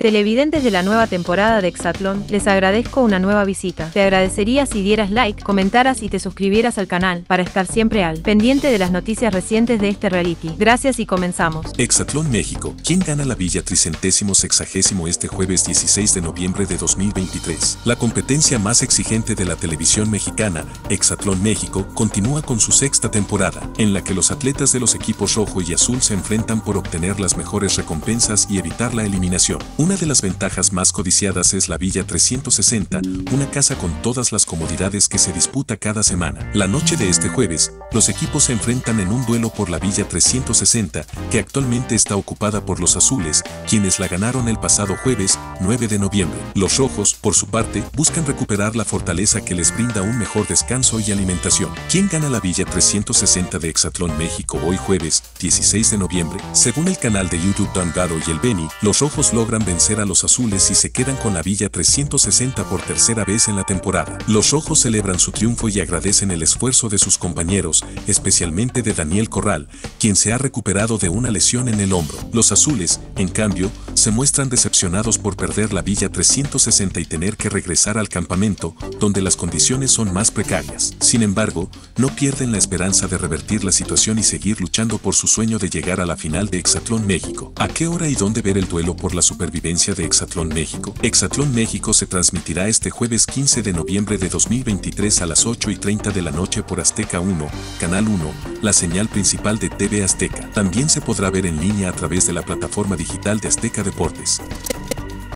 Televidentes de la nueva temporada de Exatlón, les agradezco una nueva visita. Te agradecería si dieras like, comentaras y te suscribieras al canal para estar siempre al pendiente de las noticias recientes de este reality. Gracias y comenzamos. Exatlón México. ¿Quién gana la Villa 360 este jueves 16 de noviembre de 2023? La competencia más exigente de la televisión mexicana, Exatlón México, continúa con su sexta temporada, en la que los atletas de los equipos rojo y azul se enfrentan por obtener las mejores recompensas y evitar la eliminación. Una de las ventajas más codiciadas es la Villa 360, una casa con todas las comodidades que se disputa cada semana. La noche de este jueves, los equipos se enfrentan en un duelo por la Villa 360, que actualmente está ocupada por los azules, quienes la ganaron el pasado jueves, 9 de noviembre. Los rojos, por su parte, buscan recuperar la fortaleza que les brinda un mejor descanso y alimentación. ¿Quién gana la Villa 360 de Exatlón México hoy jueves, 16 de noviembre? Según el canal de YouTube Dangado y El Beni, los rojos logran vencer a los azules y se quedan con la Villa 360 por tercera vez en la temporada. Los rojos celebran su triunfo y agradecen el esfuerzo de sus compañeros, especialmente de Daniel Corral, quien se ha recuperado de una lesión en el hombro. Los azules, en cambio, se muestran decepcionados por perder la Villa 360 y tener que regresar al campamento, donde las condiciones son más precarias. Sin embargo, no pierden la esperanza de revertir la situación y seguir luchando por su sueño de llegar a la final de Exatlón México. ¿A qué hora y dónde ver el duelo por la supervivencia de Exatlón México? Exatlón México se transmitirá este jueves 15 de noviembre de 2023 a las 8:30 de la noche por Azteca 1, Canal 1, la señal principal de TV Azteca. También se podrá ver en línea a través de la plataforma digital de Azteca Deportes.